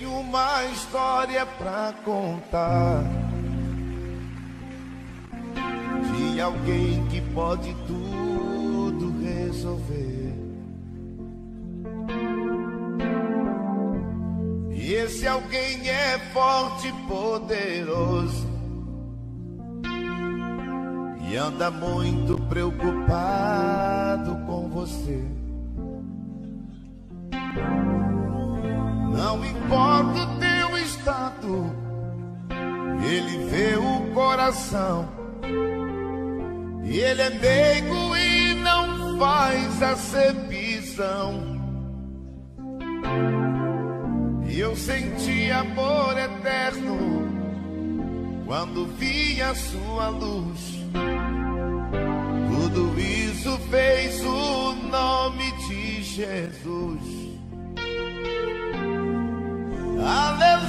tenho uma história pra contar, de alguém que pode tudo resolver. E esse alguém é forte e poderoso, e anda muito preocupado com você. Não importa o teu estado, ele vê o coração, e ele é meigo e não faz acepção. E eu senti amor eterno quando vi a sua luz. Tudo isso fez o nome de Jesus. Aleluia,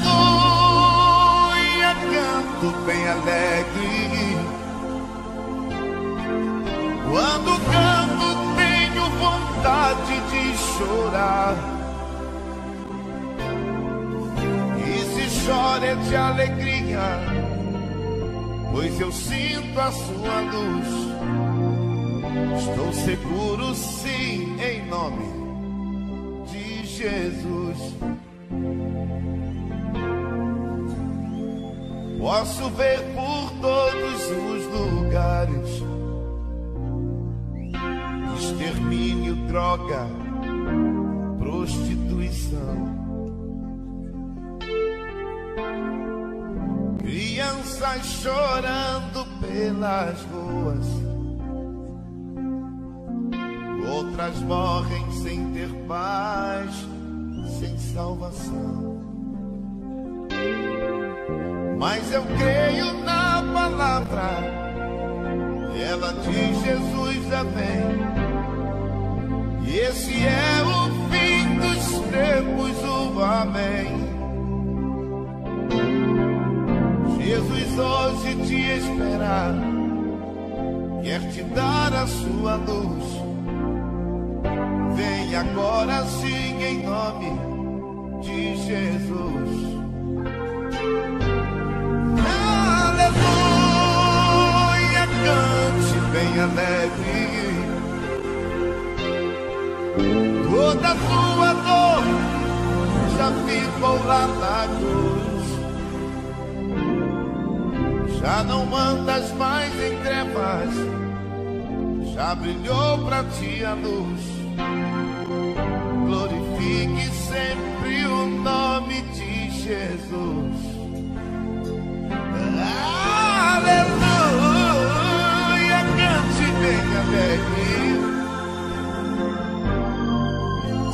canto bem alegre. Quando canto tenho vontade de chorar, e se chora é de alegria, pois eu sinto a sua luz. Estou seguro sim, em nome de Jesus. Posso ver por todos os lugares extermínio, droga, prostituição, crianças chorando pelas ruas, outras morrem sem ter paz, sem salvação. Mas eu creio na palavra, ela diz: Jesus já vem, e esse é o fim dos tempos, o amém. Jesus hoje te espera, quer te dar a sua luz. Vem agora sim, em nome de Jesus. Aleluia, cante bem alegre. Toda a tua dor já ficou lá na cruz. Já não andas mais em trevas, já brilhou pra ti a luz. Glorifique sempre o nome de Jesus. Aleluia, cante bem alegre.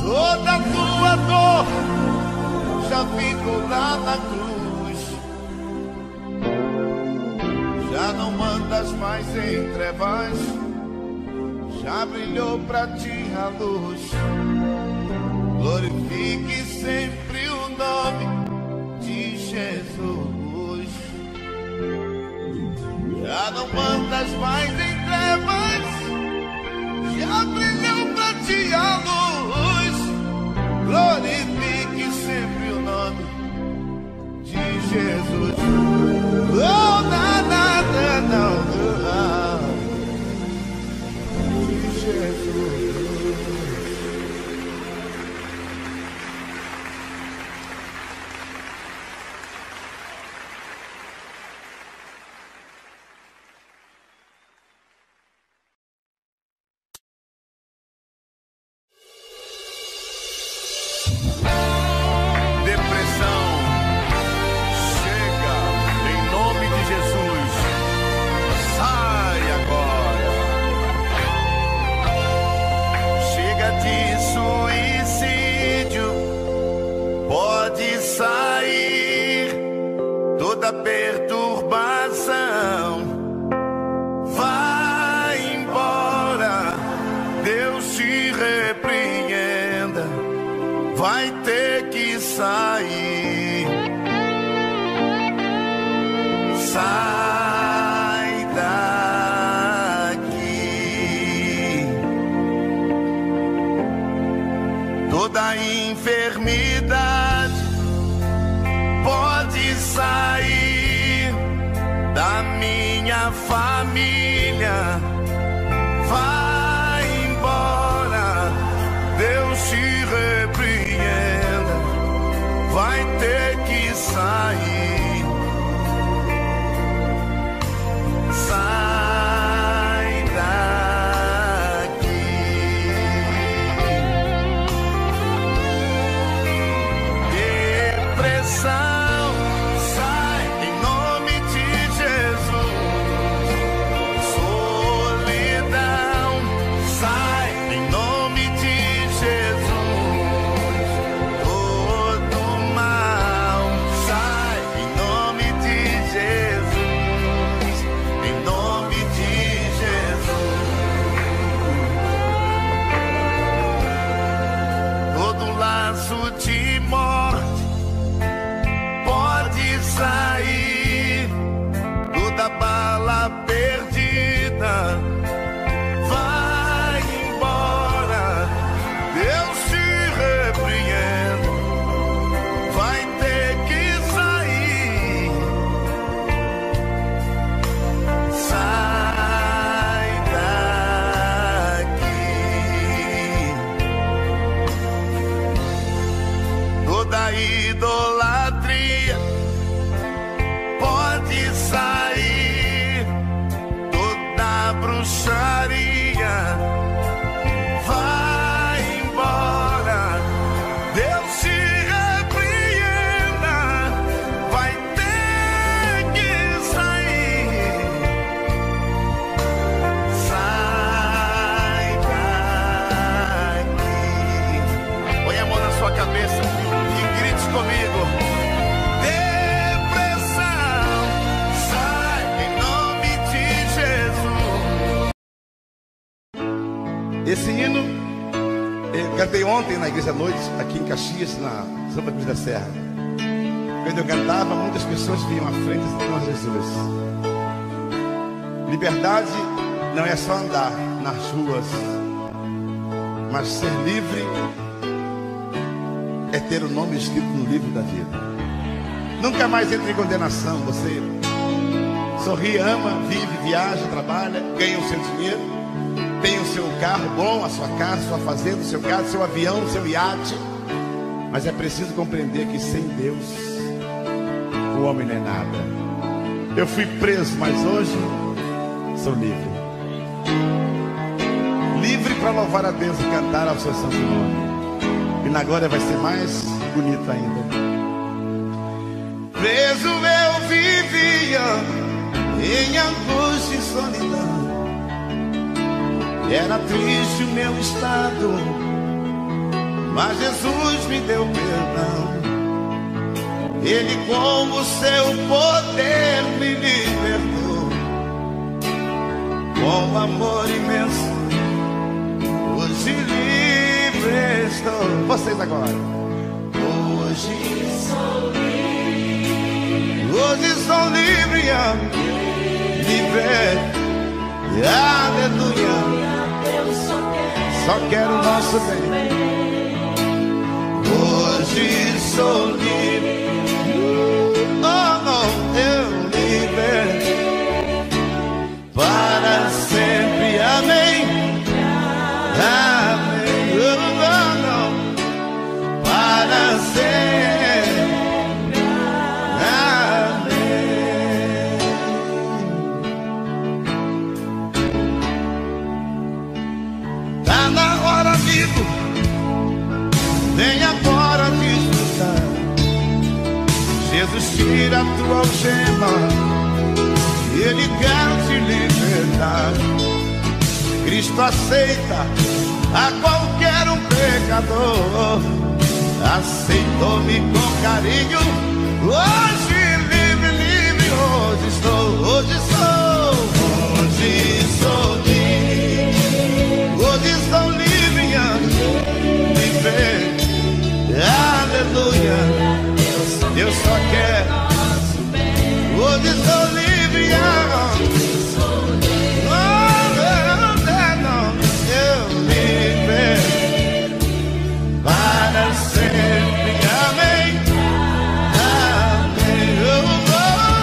Toda a tua dor já ficou lá na cruz. Já não andas mais em trevas, já brilhou pra ti a luz. Glorifique sempre o nome de Jesus. Já não andas mais em trevas, já brilhou pra ti a luz. Glorifique sempre o nome de Jesus. Oh, nada, não, de Jesus. Toda enfermidade minha família vai embora, Deus te repreenda, vai ter que sair. Sai daqui, depressão. Esse hino eu cantei ontem na igreja à noite, aqui em Caxias, na Santa Cruz da Serra. Quando eu cantava, muitas pessoas vinham à frente e diziam a Jesus: liberdade não é só andar nas ruas, mas ser livre é ter o nome escrito no livro da vida. Nunca mais entra em condenação. Você sorri, ama, vive, viaja, trabalha, ganha o seu dinheiro, tem o seu carro bom, a sua casa, a sua fazenda, o seu carro, o seu avião, o seu iate. Mas é preciso compreender que sem Deus o homem não é nada. Eu fui preso, mas hoje sou livre. Livre para louvar a Deus e cantar ao seu santo nome. E na glória vai ser mais bonito ainda. Preso eu vivia em angústia e solidão, era triste o meu estado, mas Jesus me deu perdão. Ele com o seu poder me libertou, com amor imenso, hoje livre estou. Vocês agora. Hoje sou livre, hoje sou livre, livre, aleluia. Só quero o nosso bem. Hoje sou livre, oh não, eu livre para sempre, amém, amém, oh não, para sempre, amém. Tá na hora, vivo, vem agora desfrutar. Jesus tira a tua algema, ele quer te libertar. Cristo aceita a qualquer um pecador, aceitou-me com carinho, hoje livre, livre, hoje estou, hoje sou, hoje sou livre, hoje estou livre. Aleluia, Deus só quer nosso bem. Hoje sou livre, não, eu livre para sempre, amém, amém,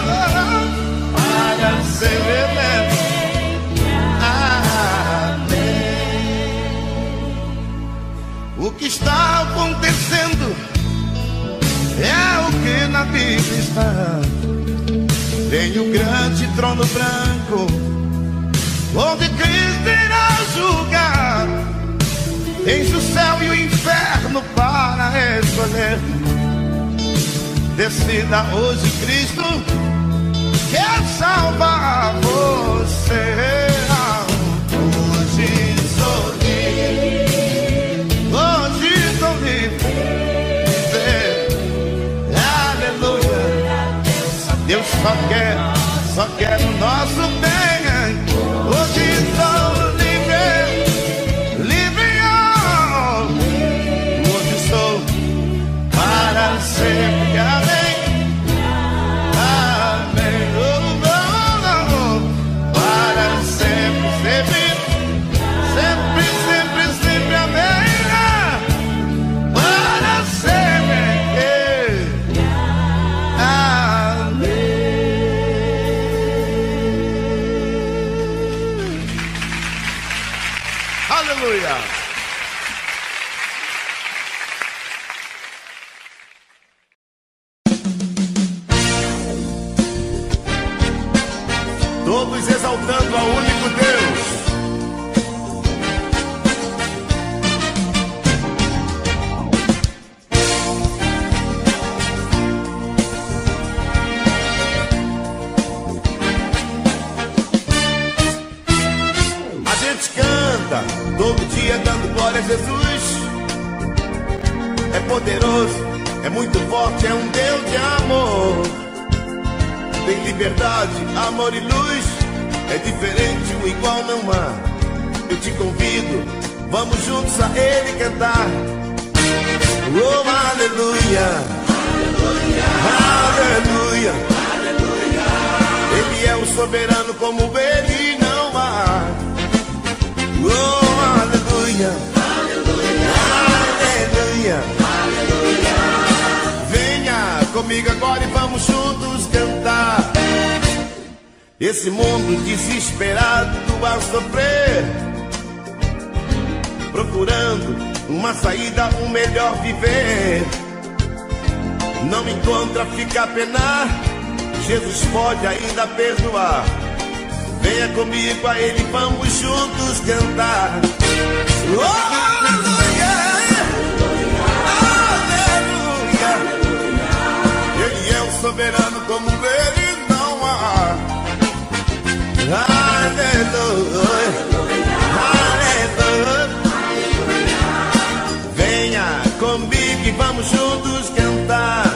para sempre. está. Tem um grande trono branco onde Cristo irá julgar. Entre o céu e o inferno para escolher. Decida hoje, Cristo quer salvar você. Hoje sou livre. Hoje sou livre. Aleluia. Deus só quer o nosso bem. Hoje sou livre. Livre, oh. Hoje sou para sempre. Amém. Todos exaltando ao único Deus. A gente canta todo dia dando glória a Jesus. É poderoso, é muito forte, é um Deus de amor. Tem liberdade, amor e luz. É diferente, o igual não há. Eu te convido, vamos juntos a Ele cantar. Oh, aleluia, aleluia, aleluia, aleluia. Ele é o soberano, como Ele não há. Oh, aleluia, aleluia, aleluia, aleluia. Venha comigo agora e vamos juntos cantar. Esse mundo desesperado a sofrer, procurando uma saída, um melhor viver. Não encontra, fica a penar. Jesus pode ainda perdoar. Venha comigo a Ele, vamos juntos cantar. Oh, aleluia, aleluia. Ele é o soberano, como Ele. Aleluia, aleluia, aleluia, aleluia. Venha comigo e vamos juntos cantar.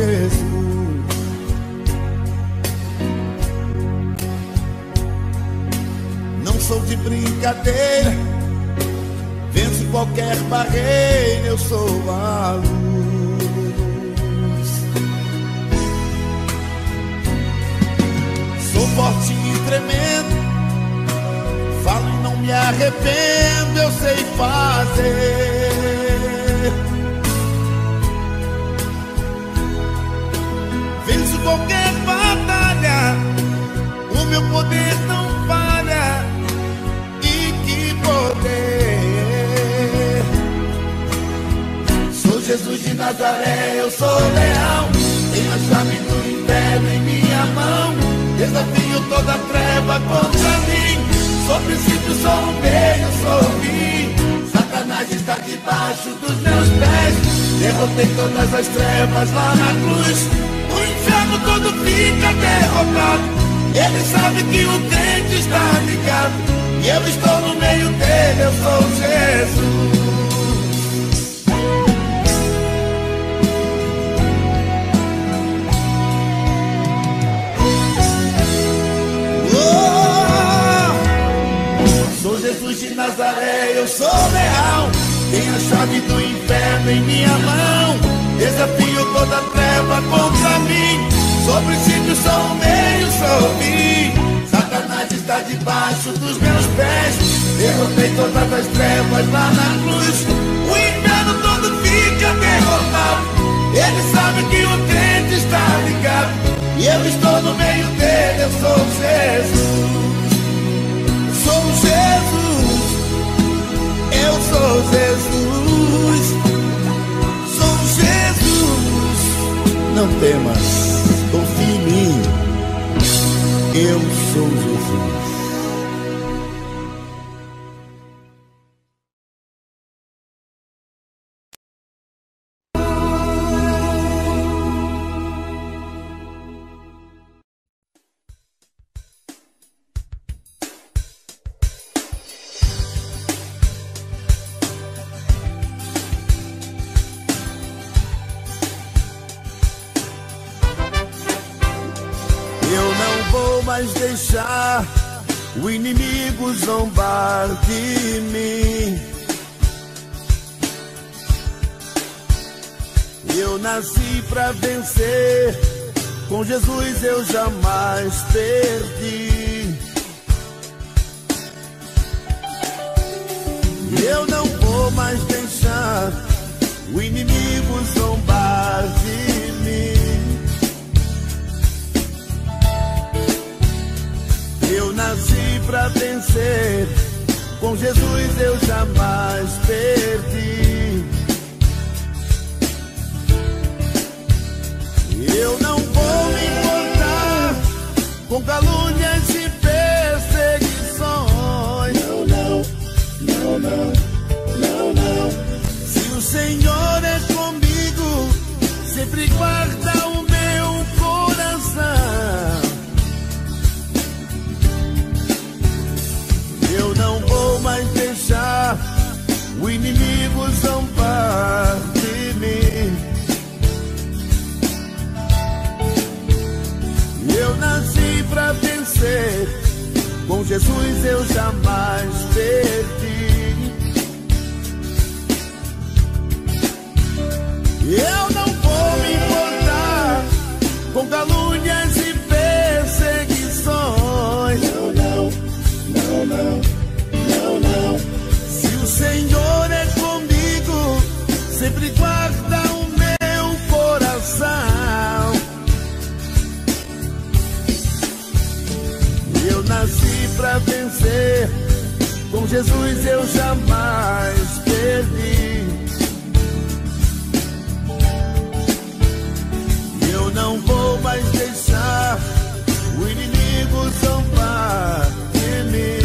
Jesus. Não sou de brincadeira, venço qualquer barreira, eu sou a luz. Sou forte e tremendo, falo e não me arrependo, eu sei fazer. Venço qualquer batalha, o meu poder não falha. E que poder! Sou Jesus de Nazaré, eu sou leal. Tenho a chave do inferno em minha mão. Desafio toda treva contra mim. Sou princípio, sou o meio, sou o fim. Satanás está debaixo dos meus pés. Derrotei todas as trevas lá na cruz. O inferno todo fica derrotado. Ele sabe que o crente está ligado. E eu estou no meio dele, eu sou Jesus. Oh! Sou Jesus de Nazaré, eu sou leal. Tenho a chave do inferno em minha mão. Desafio toda treva contra mim. Sou princípio, sou o meio, sou o fim. Satanás está debaixo dos meus pés. Derrotei todas as trevas lá na cruz. O inferno todo fica derrotado. Ele sabe que o crente está ligado. E eu estou no meio dele, eu sou Jesus. Sou Jesus. Eu sou Jesus. Não temas, confie em mim, eu sou Jesus. Mas deixar o inimigo zombar de mim. Eu nasci pra vencer, com Jesus eu jamais perdi. Eu não vou mais deixar o inimigo zombar de mim. Eu nasci pra vencer, com Jesus eu jamais perdi. Eu não vou me importar com calúnias e perseguições. Não, não, não, não, não, não. Se o Senhor é comigo, sempre guarda o meu coração. Eu não vou mais deixar o inimigo zombar de mim. Eu nasci pra vencer, com Jesus eu jamais perdi. Eu não vou me importar com calúnias e perseguições. Não, não, não, não. Senhor é comigo, sempre guarda o meu coração. Eu nasci pra vencer, com Jesus eu jamais perdi. Eu não vou mais deixar o inimigo zombar de mim.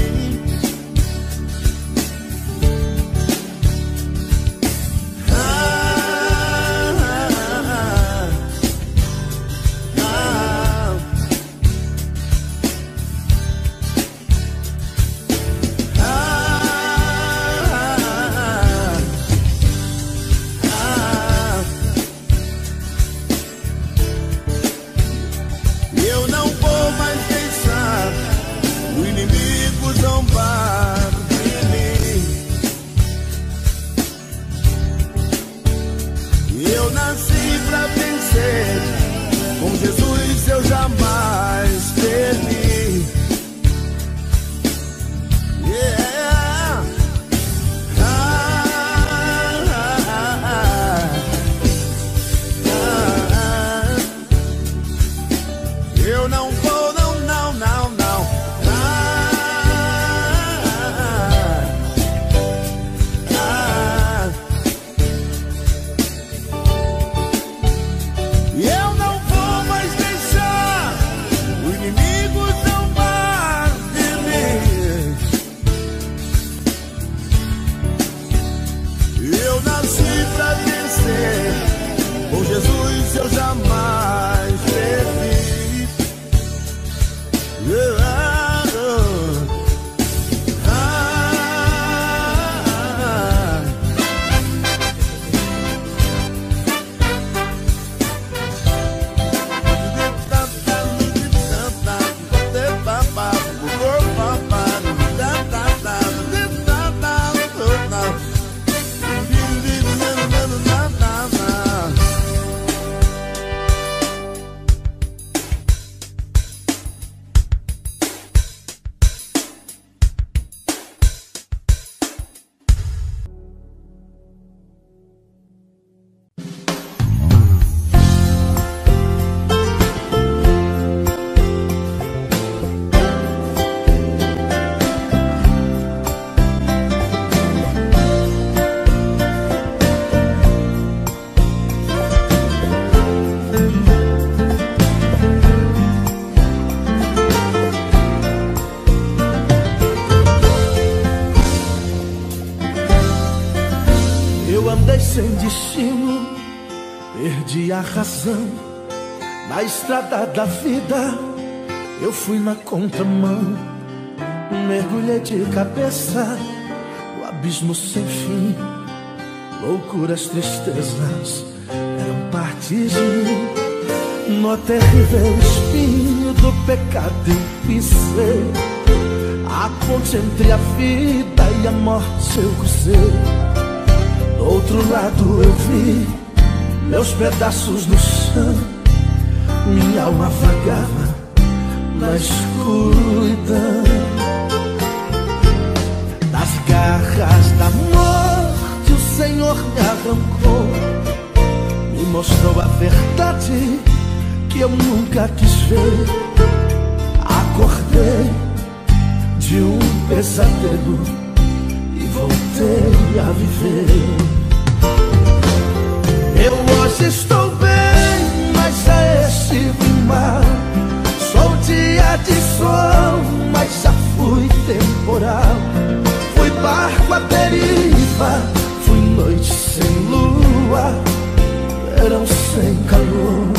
eu não vou, não, não, não, não. Eu não vou mais deixar o inimigo tomar de mim. Eu nasci pra vencer, com Jesus eu jamais perdi. Sem destino, perdi a razão. Na estrada da vida, eu fui na contramão. Mergulhei de cabeça no abismo sem fim. Loucuras, tristezas eram parte de mim. No terrível espinho do pecado eu pisei. A ponte entre a vida e a morte eu cruzei. Do outro lado eu vi meus pedaços no chão. Minha alma vagava na escuridão das garras da morte. O Senhor me arrancou, me mostrou a verdade que eu nunca quis ver. Acordei de um pesadelo e voltei a viver. Eu hoje estou bem, mas já estive mal. Sou dia de sol, mas já fui temporal. Fui barco à deriva, fui noite sem lua, verão sem calor.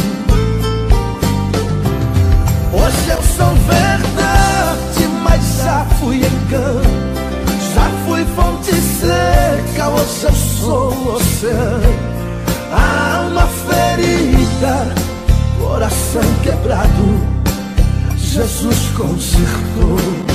Hoje eu sou verdade, mas já fui engano. Já fui fonte seca, hoje eu sou o oceano. A alma ferida, coração quebrado, Jesus consertou.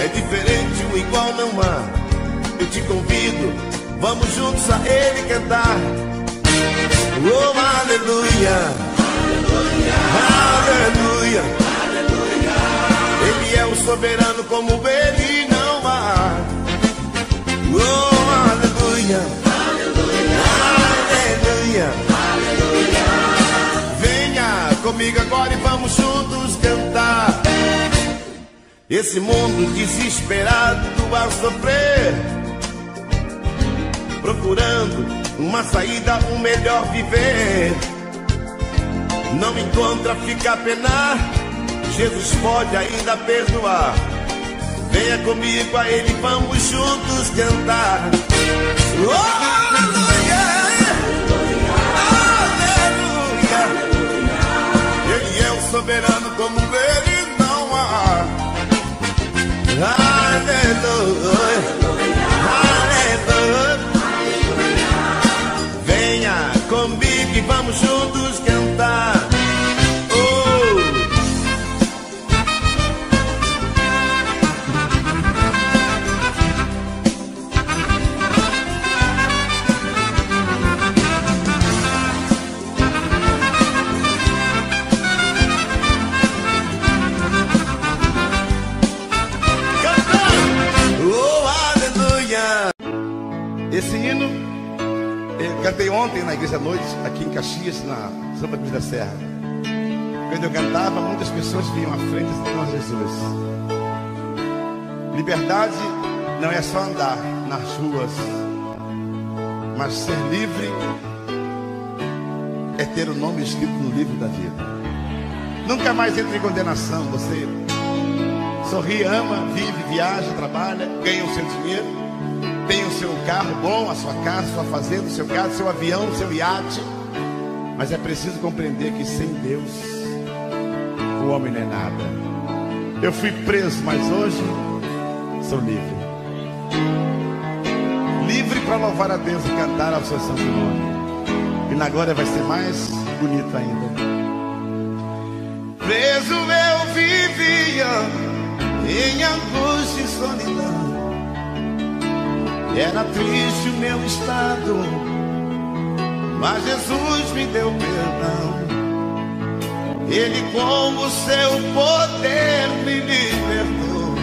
É diferente, o igual não há. Eu te convido, vamos juntos a ele cantar. Oh, aleluia, aleluia, aleluia, aleluia. Ele é o soberano, como ele não há. Oh, aleluia, aleluia, aleluia, aleluia. Venha comigo agora e vamos juntos cantar. Esse mundo desesperado a sofrer, procurando uma saída, um melhor viver, não encontra, fica a penar. Jesus pode ainda perdoar. Venha comigo a ele, vamos juntos cantar. Oh, aleluia, aleluia. Ele é o soberano, como ele não há. Aleluia, aleluia, aleluia, aleluia. Venha comigo e vamos juntos cantar. Esse hino, eu cantei ontem na igreja à noite, aqui em Caxias, na Santa Cruz da Serra. Quando eu cantava, muitas pessoas vinham à frente de Jesus. Liberdade não é só andar nas ruas, mas ser livre é ter o nome escrito no livro da vida. Nunca mais entra em condenação. Você sorri, ama, vive, viaja, trabalha, ganha o seu dinheiro, tem o seu carro bom, a sua casa, sua fazenda, o seu carro, seu avião, seu iate. Mas é preciso compreender que sem Deus o homem não é nada. Eu fui preso, mas hoje sou livre. Livre para louvar a Deus e cantar a sua santo nome. E na glória vai ser mais bonito ainda. Preso eu vivia em angústia e solidão. Era triste o meu estado, mas Jesus me deu perdão. Ele com o seu poder me libertou.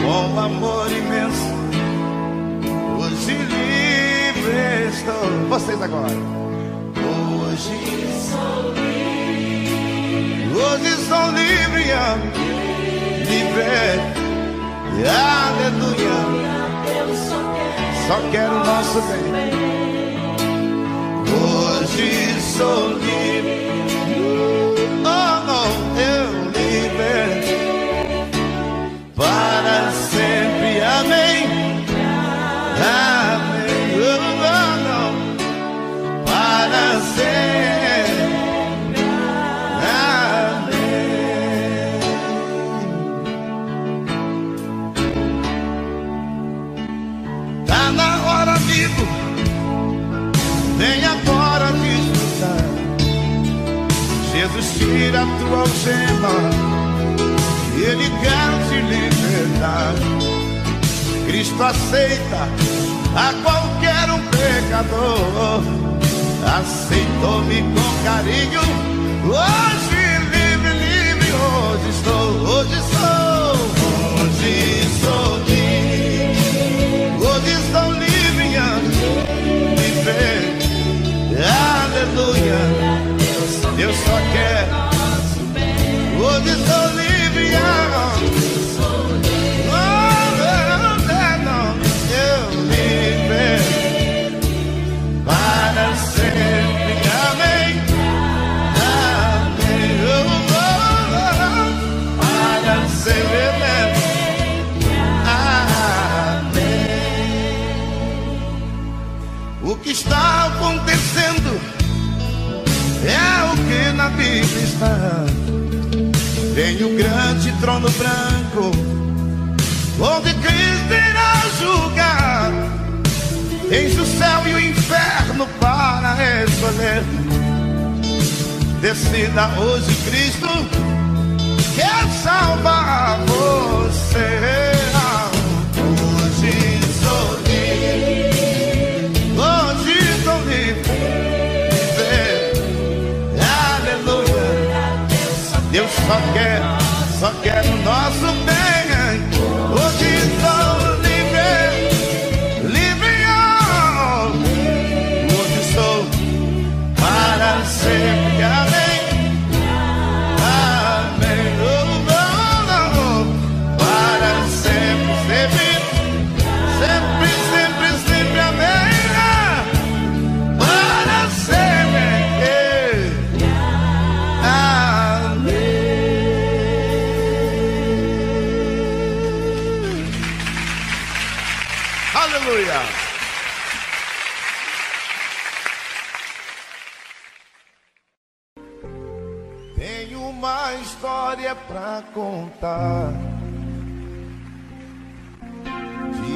Com amor imenso, hoje livre estou. Vocês agora. Hoje sou livre. Hoje sou livre, livre. Aleluia. Só quero o nosso bem. Hoje sou livre. Oh, não, eu livre para sempre. Amém. Amém. Oh, não, para sempre. Amém. Tá na hora, vivo, vem agora desfrutar. Jesus tira a tua algema, ele quer te libertar. Cristo aceita a qualquer um pecador. Aceitou-me com carinho, hoje livre, livre, hoje estou, hoje sou, hoje sou livre, hoje estou livre. Aleluia, Deus só quer nosso bem. Hoje sou livre, eu livre para sempre. Amém, amém, oh, oh, oh, para sempre. O que está acontecendo é o que na Bíblia está. Vem o grande trono branco, onde Cristo irá julgar. Enche o céu e o inferno para escolher. Decida hoje, Cristo, quer salvar você. Deus só quer o nosso bem. Hoje sou livre, livre, oh. Hoje sou para sempre, amém, amém, oh, oh, oh. Para sempre, sempre, sempre, sempre, sempre, amém, oh. Para sempre, yeah. Aleluia! Tenho uma história pra contar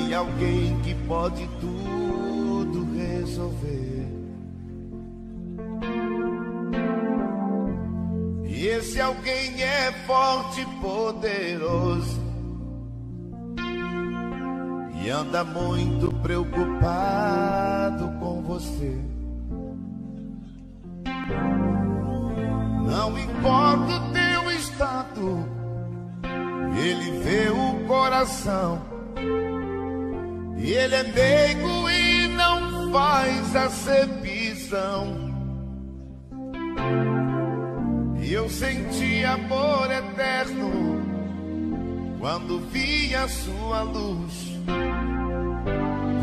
de alguém que pode tudo resolver. E esse alguém é forte e poderoso e anda muito preocupado com você. Não importa o teu estado, ele vê o coração. E ele é meigo e não faz acepção. E eu senti amor eterno quando vi a sua luz.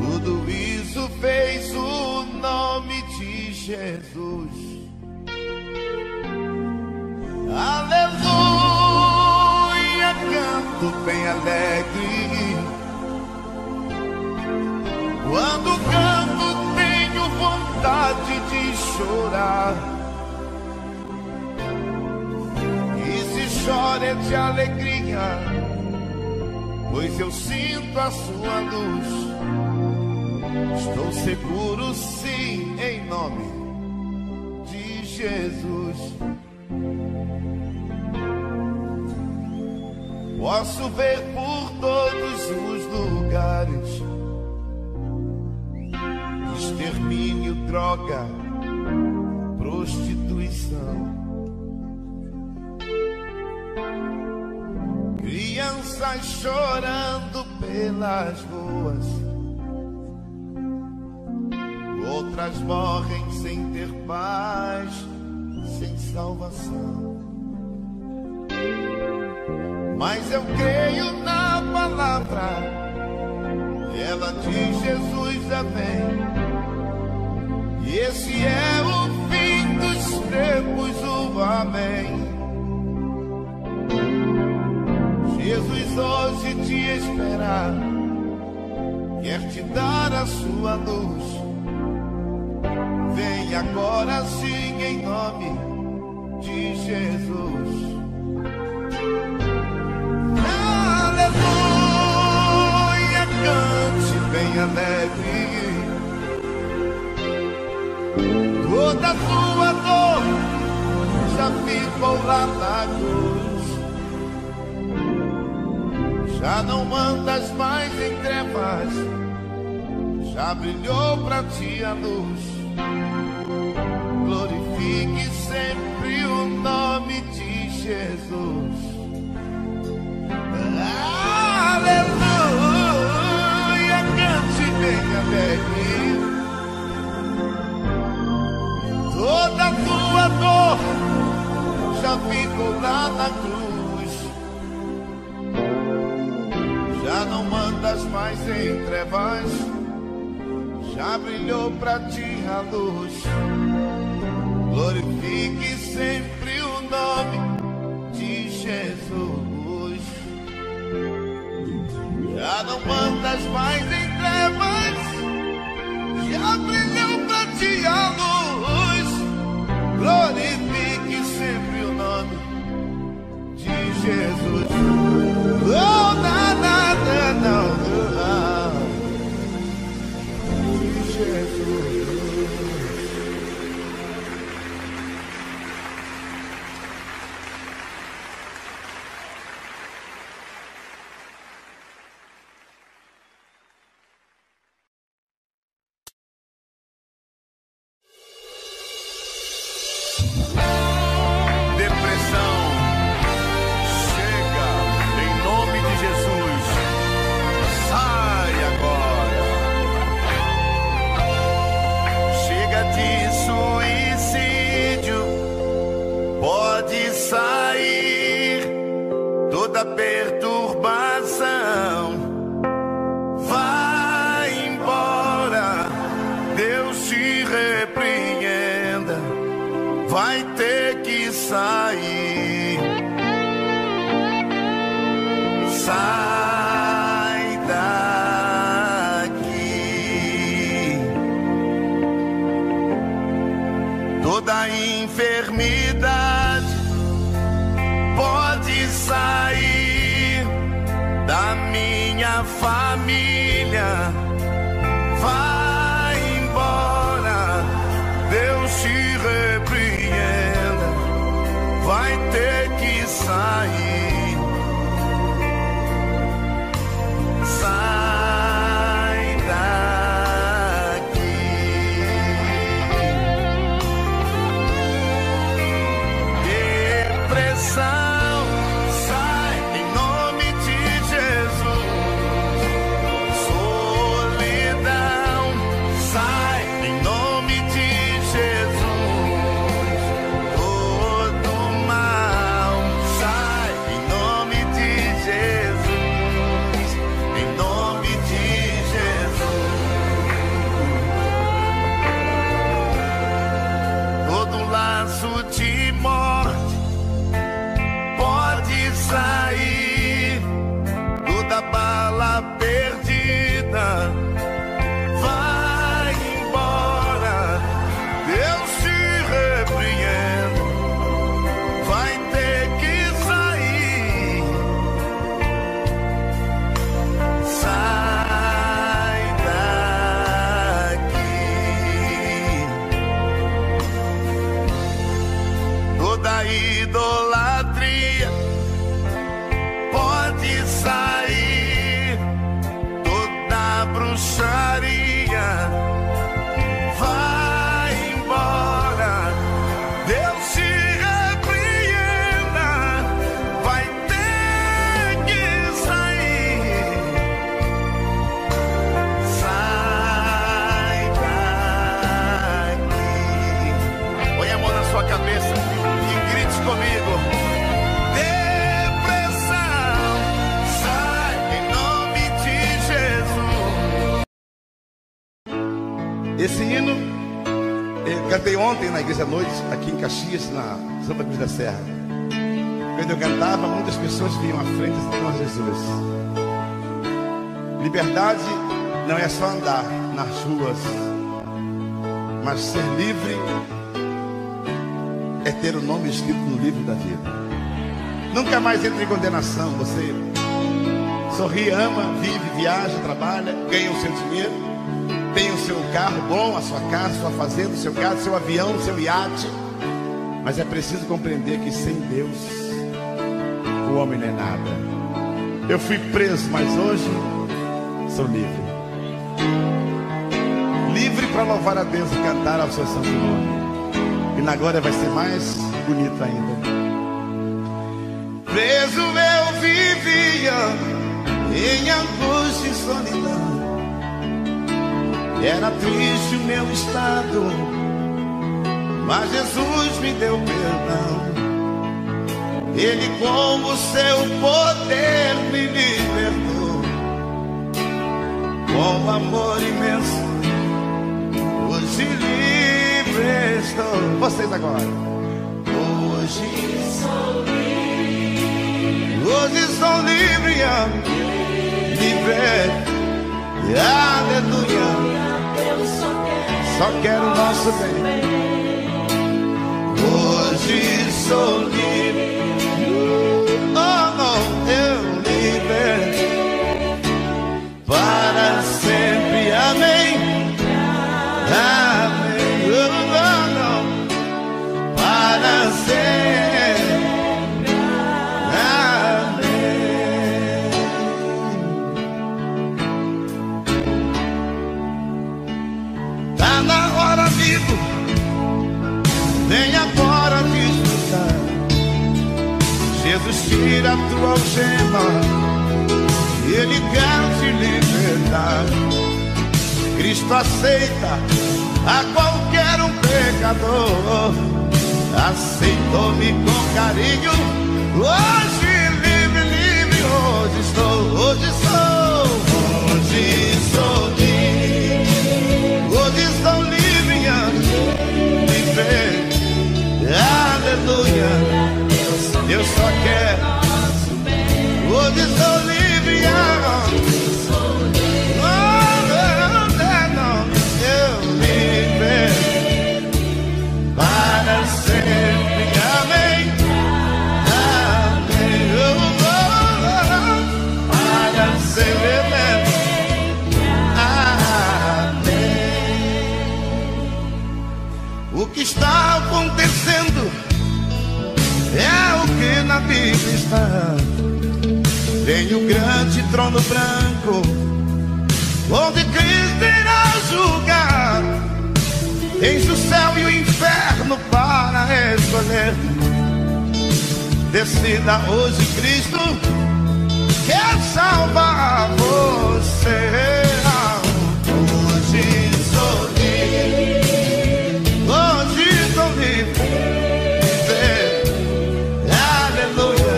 Tudo isso fez o nome de Jesus. Aleluia, canto bem alegre. Quando canto tenho vontade de chorar. E se chora é de alegria, pois eu sinto a sua luz. Estou seguro sim, em nome de Jesus. Posso ver por todos os lugares extermínio, droga, prostituição. Crianças chorando pelas ruas, outras morrem sem ter paz, sem salvação. Mas eu creio na palavra, ela diz: Jesus amém. E esse é o fim dos tempos, o amém. Jesus hoje te espera, quer te dar a sua luz. Vem agora sim, em nome de Jesus. Aleluia, cante bem alegre. Toda a tua dor já ficou lá na cruz. Já não andas mais em trevas, já brilhou pra ti a luz. Glorifique sempre o nome de Jesus. Aleluia, cante bem alegre. Toda a tua dor já ficou lá na cruz. Já não andas mais em trevas, já brilhou pra ti a luz. Glorifique sempre o nome de Jesus. Já não andas mais em trevas, já brilhou pra ti a luz. Glorifique sempre o nome de Jesus. Oh, nada. família vai embora, Deus te repreenda, vai ter que sair. Sai daqui, depressão. Esse hino eu cantei ontem na igreja à noite, aqui em Caxias, na Santa Cruz da Serra. Quando eu cantava, muitas pessoas vinham à frente e diziam a Jesus: liberdade não é só andar nas ruas, mas ser livre é ter o nome escrito no livro da vida. Nunca mais entra em condenação. Você sorri, ama, vive, viaja, trabalha, ganha o seu dinheiro, tem o seu carro bom, a sua casa, a sua fazenda, o seu carro, o seu avião, o seu iate. Mas é preciso compreender que sem Deus o homem não é nada. Eu fui preso, mas hoje sou livre. Livre para louvar a Deus e cantar ao seu santo nome. E na glória vai ser mais bonito ainda. Preso eu vivia em angústia e solidão, era triste o meu estado, mas Jesus me deu perdão. Ele com o seu poder me libertou, com amor imenso hoje livre estou. Vocês agora. Hoje sou livre, hoje sou livre, livre, aleluia. Só quero o nosso bem. Hoje sou livre. Oh, não, eu livre para sempre. Amém. Amém. Oh, não, para sempre. Amém. Tá na hora, vivo, vem agora te escutar. Jesus tira a tua algema, ele quer te libertar. Cristo aceita a qualquer um pecador, aceitou-me com carinho. Hoje livre, livre, hoje estou, hoje sou, hoje sou livre, hoje estou livre. Aleluia, Deus só quer nosso bem. Hoje sou livre, eu livre para sempre. Amém, amém, para sempre. onde Cristo irá julgar entre o céu e o inferno para escolher. Decida hoje, Cristo quer salvar você. Hoje sou livre, hoje sou livre. Aleluia.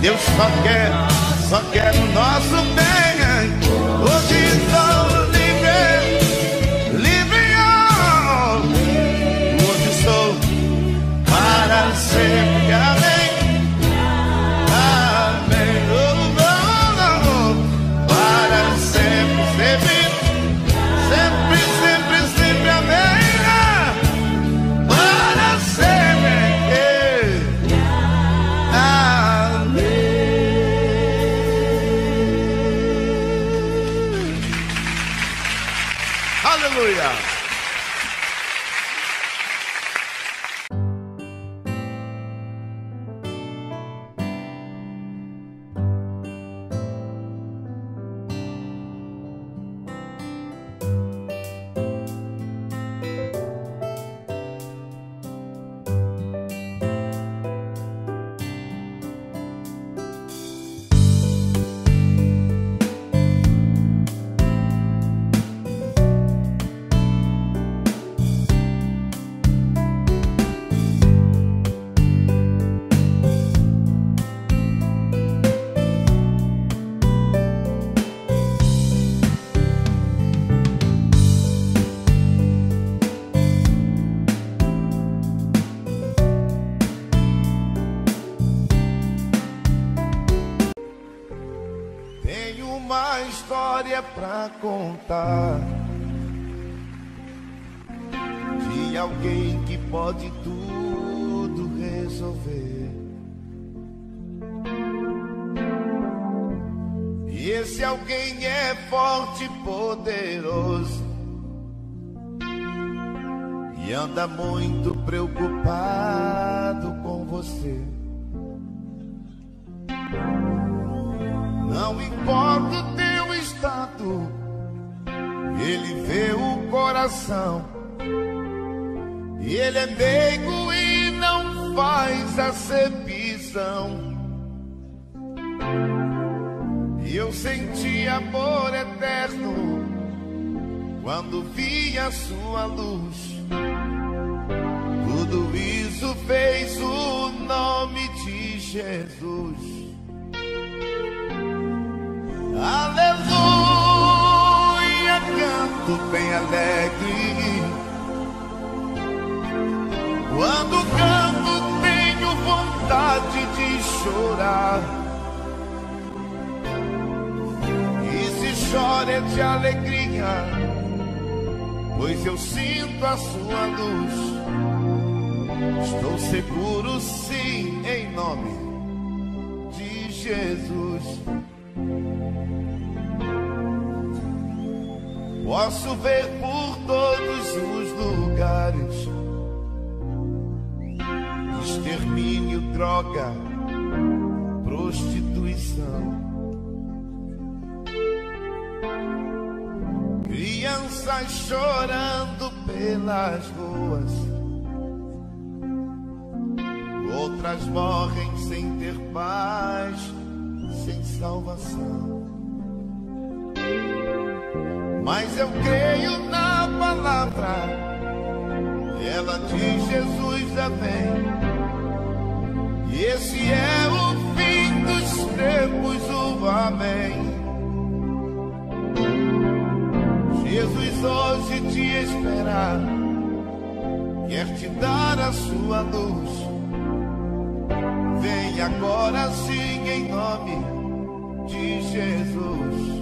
Deus só quer o nosso bem. Hoje sou livre, livre, oh. Hoje sou para sempre, amém, amém, oh, oh, oh. Para sempre, sempre, sempre, sempre, sempre, amém, oh. Para sempre, amém. Aleluia. Pra contar de alguém que pode tudo resolver, e esse alguém é forte e poderoso e anda muito preocupado com você. Não importa o teu estado, ele vê o coração, e ele é meigo e não faz acepção. E eu senti amor eterno quando vi a sua luz. Tudo isso fez o nome de Jesus. Aleluia, canto bem alegre. Quando canto tenho vontade de chorar, e se chora é de alegria, pois eu sinto a sua luz. Estou seguro sim, em nome de Jesus. Posso ver por todos os lugares extermínio, droga, prostituição, crianças chorando pelas ruas, outras morrem sem ter paz, sem salvação. Mas eu creio na palavra, ela diz: Jesus, amém. E esse é o fim dos tempos, o amém. Jesus hoje te espera, quer te dar a sua luz. Vem agora sim, em nome de Jesus.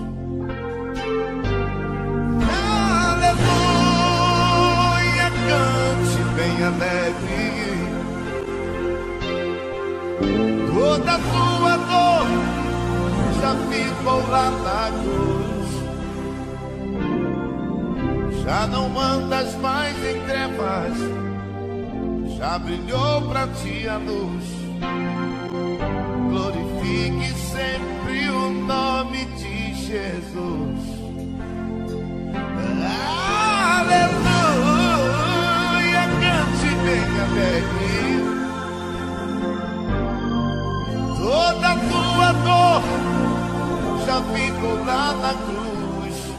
Aleluia, cante bem alegre. Toda a tua dor já ficou lá na cruz. Já não andas mais em trevas, já brilhou pra ti a luz. Glorifique sempre o nome de Jesus. Jesus. Aleluia, cante bem alegre. Toda tua dor já ficou lá na cruz.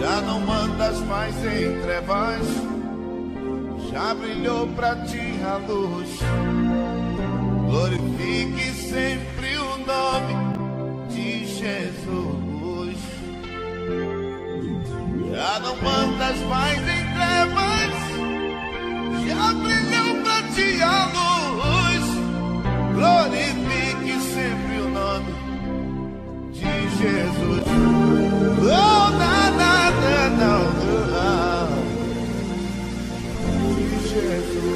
Já não andas mais em trevas, já brilhou pra ti a luz. Glorifique sempre o nome de Jesus. Já não andas mais em trevas, já brilhou pra ti a luz. Glorifique sempre o nome de Jesus. Oh, nada, nada, nada de Jesus.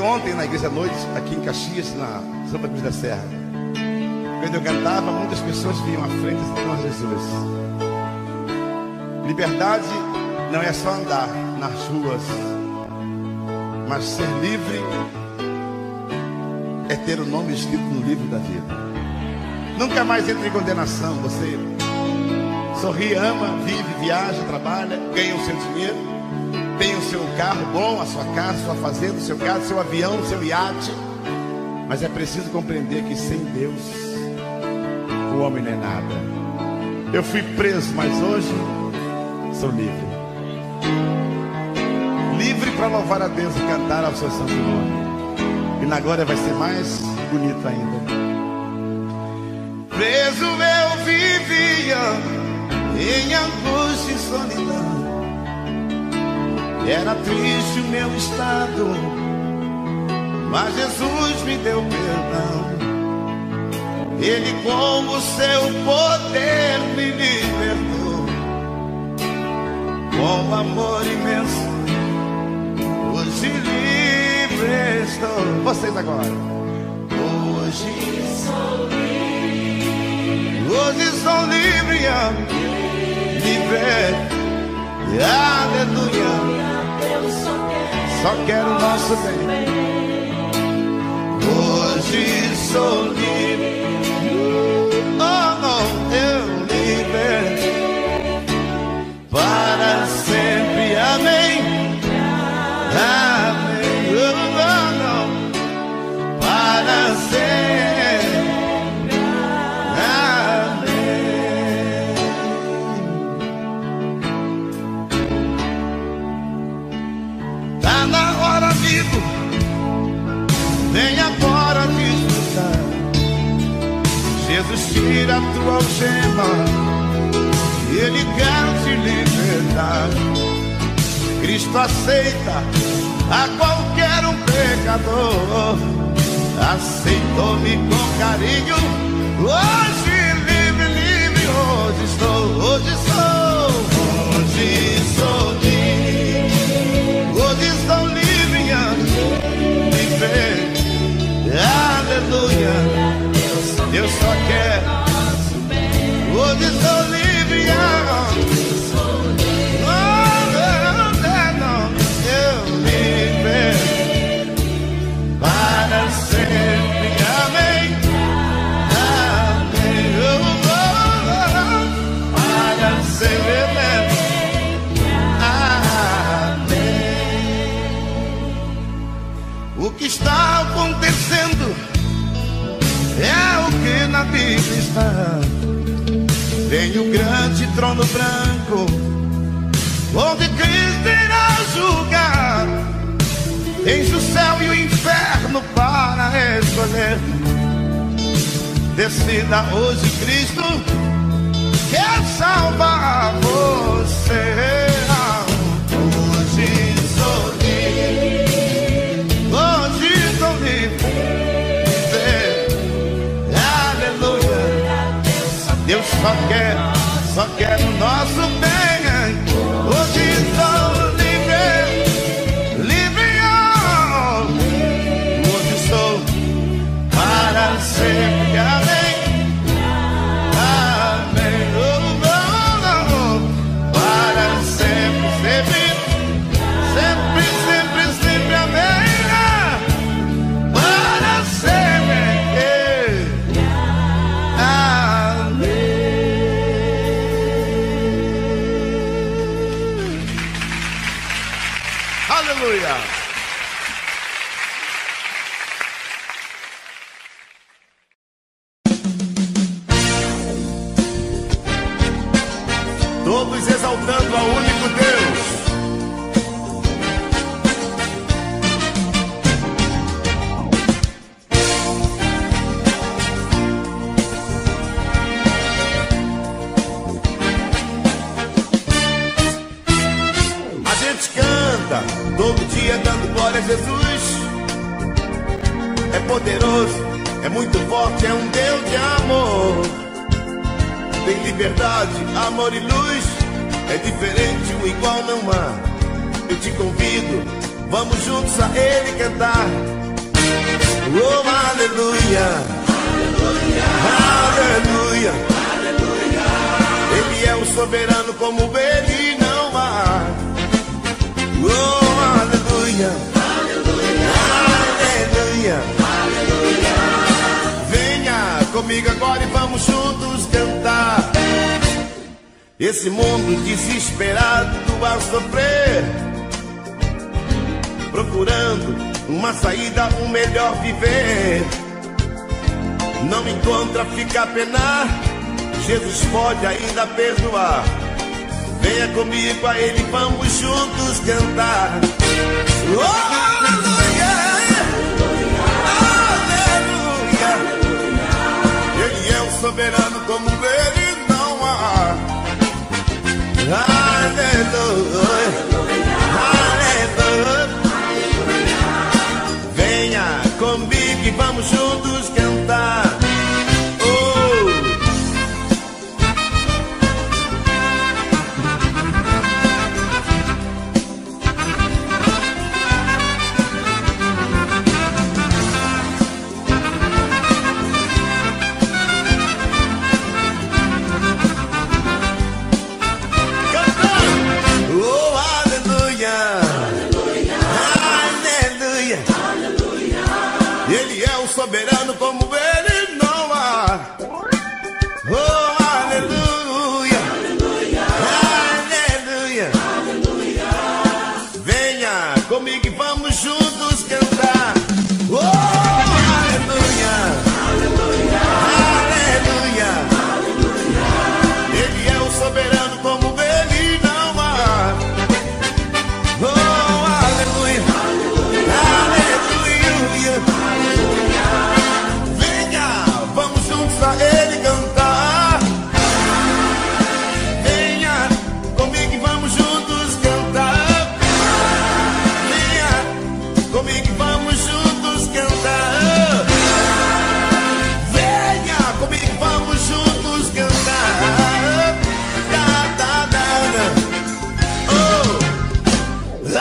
Ontem na igreja à noite, aqui em Caxias, na Santa Cruz da Serra, quando eu cantava, muitas pessoas vinham à frente e diziam a Jesus: liberdade não é só andar nas ruas, mas ser livre é ter o nome escrito no livro da vida. Nunca mais entre em condenação. Você sorri, ama, vive, viaja, trabalha, ganha o seu dinheiro, tem o seu carro bom, a sua casa, sua fazenda, o seu carro, seu avião, seu iate. Mas é preciso compreender que sem Deus o homem não é nada. Eu fui preso, mas hoje sou livre. Livre para louvar a Deus e cantar a sua santo nome. E na glória vai ser mais bonito ainda. Preso eu vivia em angústia e solidão. Era triste o meu estado, mas Jesus me deu perdão. Ele com o seu poder me libertou. Com amor imenso, hoje livre estou. Vocês agora. Hoje sou livre. Hoje sou livre, livre. Aleluia. Só quero o nosso bem. Hoje sou livre. Oh, não, eu livre para sempre. Amém. Amém. Oh, não, para sempre. Amém. Tá na hora, vivo. Vem agora me escutar. Jesus, tira a tua algema, ele quer te libertar. Cristo aceita a qualquer um pecador. Aceitou-me com carinho. Hoje livre, livre, hoje estou, hoje sou. Hoje sou livre. Hoje estou livre, livre. Aleluia. Deus só quer. Hoje estou livre, para sempre, amém, amém, oh, oh, oh, para sempre, amém. O que está acontecendo é o que na Bíblia está. Tem o grande trono branco, onde Cristo irá julgar. Eis o céu e o inferno para escolher. Decida hoje, Cristo, quer salvar você. Hoje sou livre. Hoje sou livre. Aleluia. Deus só quer o nosso bem. Hoje sou livre. Para sempre, amém, amém, oh, oh, oh, para sempre, sempre, sempre, sempre, sempre, amém, para sempre, amém, aleluia. Exaltando ao único Deus. A gente canta todo dia dando glória a Jesus. É poderoso, é muito forte, é um Deus de amor. Tem liberdade, amor e luz. É diferente, o igual não há. Eu te convido, vamos juntos a ele cantar. Oh, aleluia, aleluia, aleluia, aleluia. Ele é o soberano, como ele não há. Oh, aleluia, aleluia, aleluia, aleluia. Venha comigo agora e vamos juntos cantar. Esse mundo desesperado a sofrer, procurando uma saída, um melhor viver. Não encontra, fica a penar. Jesus pode ainda perdoar. Venha comigo a ele, vamos juntos cantar. Oh, aleluia, aleluia, aleluia. Ele é o soberano como ele não há. Aleluia, aleluia. Venha comigo e vamos juntos cantar. Soberano como ele não há. Oh, aleluia, aleluia, aleluia, aleluia. Venha comigo e vamos juntos cantar. Oh, aleluia, aleluia, aleluia, aleluia. Ele é o soberano como ele não há. Oh, aleluia, aleluia, aleluia. Pra ele cantar, venha comigo e vamos juntos cantar. Venha comigo e vamos juntos cantar. Venha comigo e vamos juntos cantar. Da, da, da. Oh, aleluia.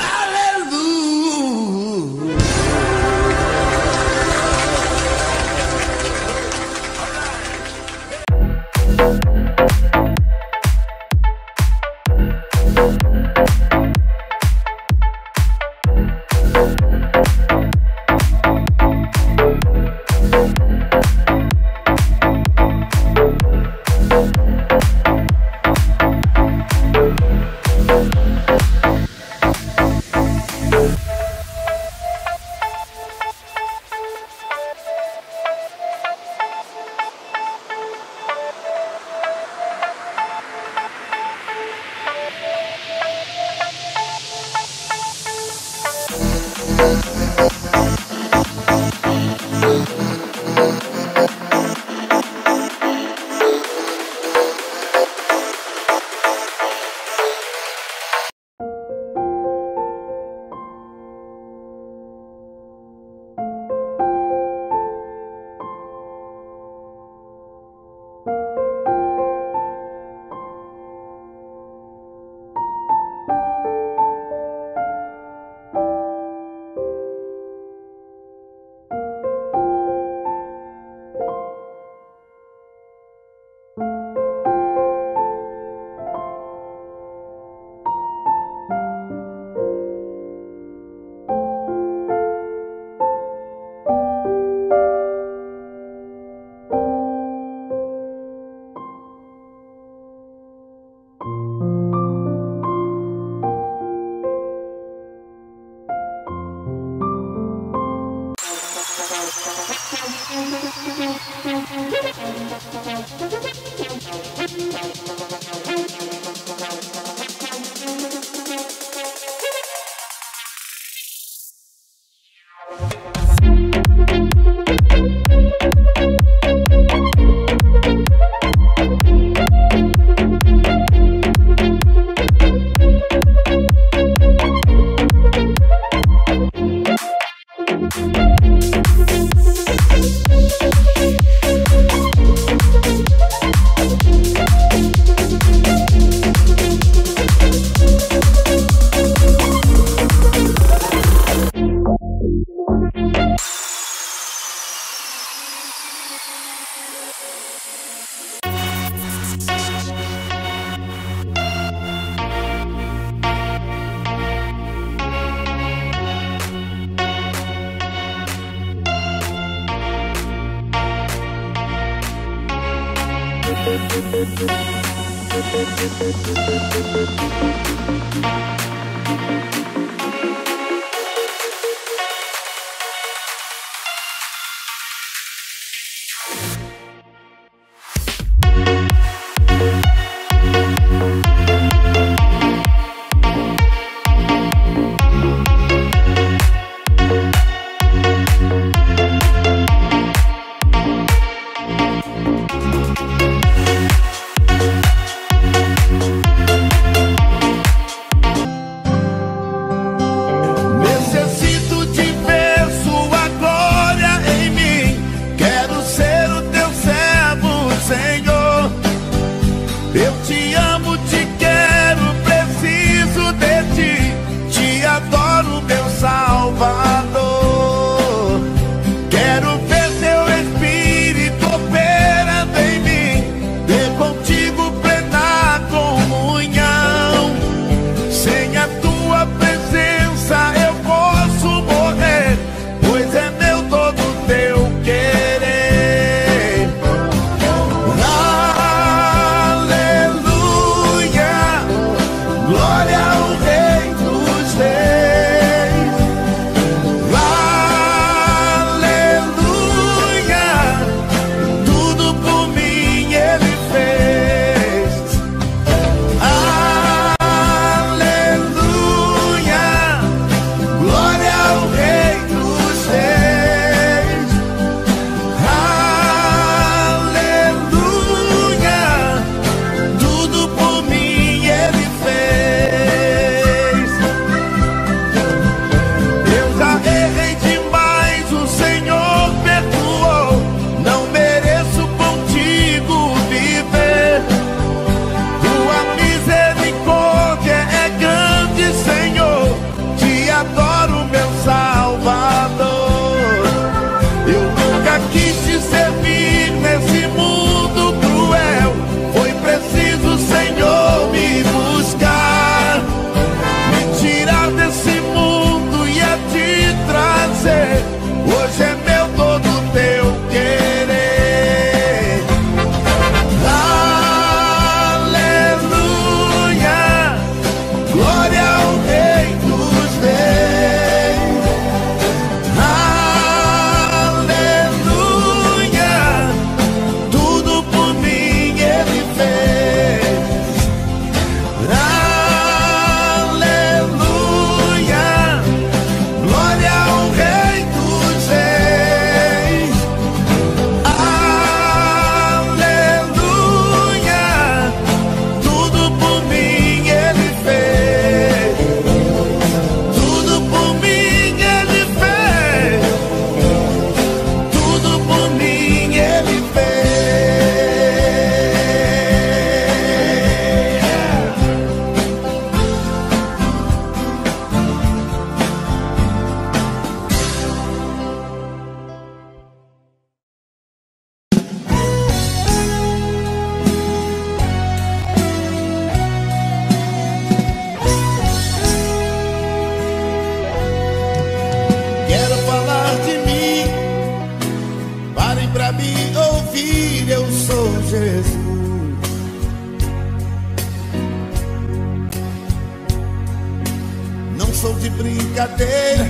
brincadeira,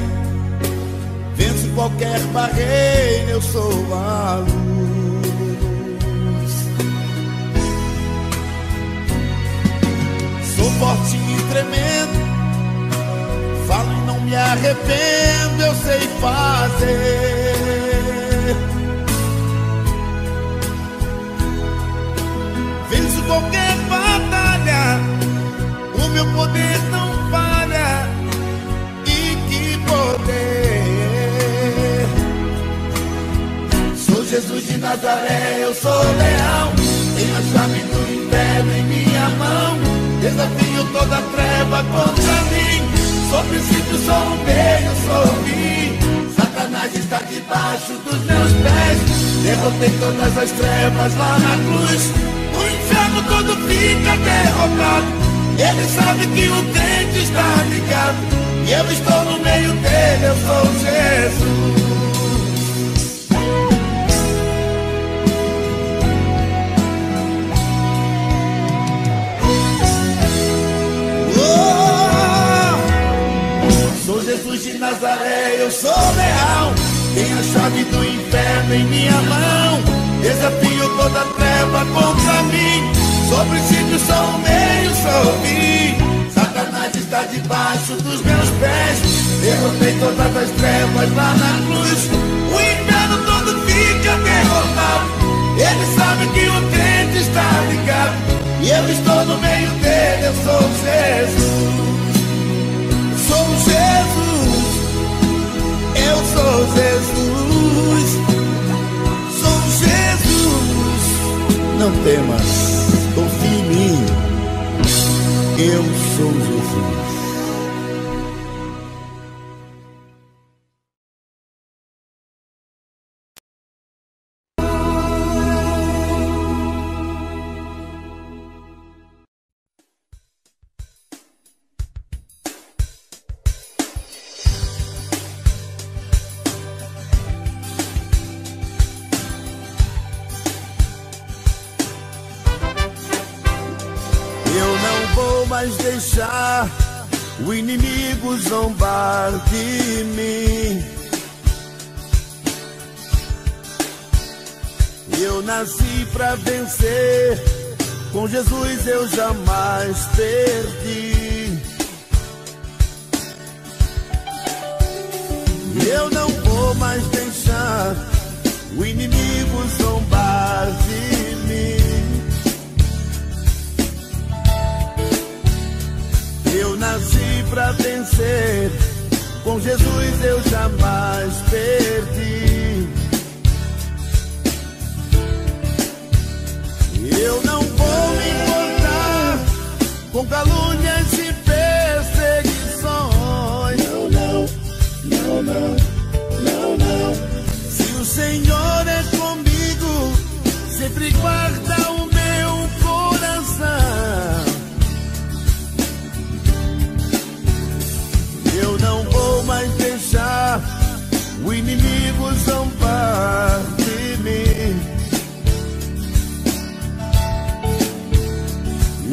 venço qualquer barreira, eu sou a luz. Sou forte e tremendo, falo e não me arrependo, eu sei fazer. Venço qualquer batalha, o meu poder não falha. E que poder! Sou Jesus de Nazaré, eu sou leal. Tenho a chave do inferno em minha mão. Desafio toda treva contra mim. Sou princípio, sou o meio, sou o fim. Satanás está debaixo dos meus pés. Derrotei todas as trevas lá na cruz. Todo fica derrotado. Ele sabe que o dente está ligado. E eu estou no meio dele, eu sou Jesus. Oh! Sou Jesus de Nazaré, eu sou leal. Tenho a chave do inferno em minha mão. Desafio toda treva contra mim. Sou princípio, sou o meio, sou o fim. Satanás está debaixo dos meus pés. Derrotei todas as trevas lá na cruz. O inferno todo fica derrotado. Ele sabe que o crente está ligado. E eu estou no meio dele, eu sou o Jesus. Sou o Jesus. Eu sou o Jesus. Sou o Jesus. Não temas. Confie em mim, eu sou Jesus. Deixar o inimigo zombar de mim. Eu nasci pra vencer, com Jesus eu jamais perdi. Eu não vou mais deixar o inimigo zombar de mim. Eu nasci pra vencer, com Jesus eu jamais perdi. Eu não vou me importar com calúnias e perseguições. Não, não, não, não, não, não. Se o Senhor é comigo, sempre guarda o meu coração. Eu não vou mais deixar o inimigo zombar de mim.